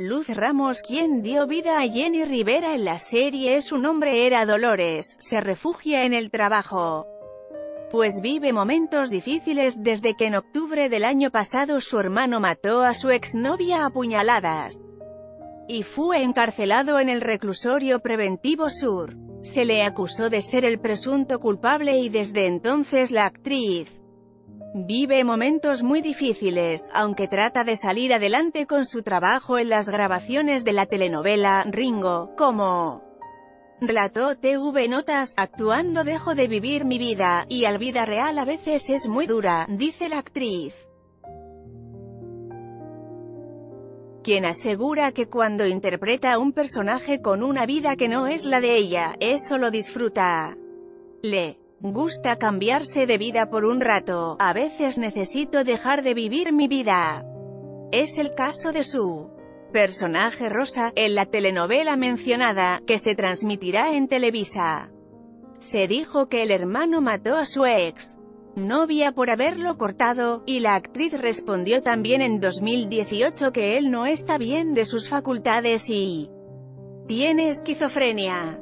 Luz Ramos, quien dio vida a Jenni Rivera en la serie Su nombre era Dolores, se refugia en el trabajo, pues vive momentos difíciles desde que en octubre del año pasado su hermano mató a su exnovia a puñaladas y fue encarcelado en el Reclusorio Preventivo Sur. Se le acusó de ser el presunto culpable y desde entonces la actriz vive momentos muy difíciles, aunque trata de salir adelante con su trabajo en las grabaciones de la telenovela Ringo. Como relató TV Notas, actuando dejo de vivir mi vida, y la vida real a veces es muy dura, dice la actriz, quien asegura que cuando interpreta a un personaje con una vida que no es la de ella, eso lo disfruta. Le gusta cambiarse de vida por un rato. A veces necesito dejar de vivir mi vida. Es el caso de su personaje Rosa, en la telenovela mencionada, que se transmitirá en Televisa. Se dijo que el hermano mató a su ex novia por haberlo cortado, y la actriz respondió también en 2018 que él no está bien de sus facultades y tiene esquizofrenia.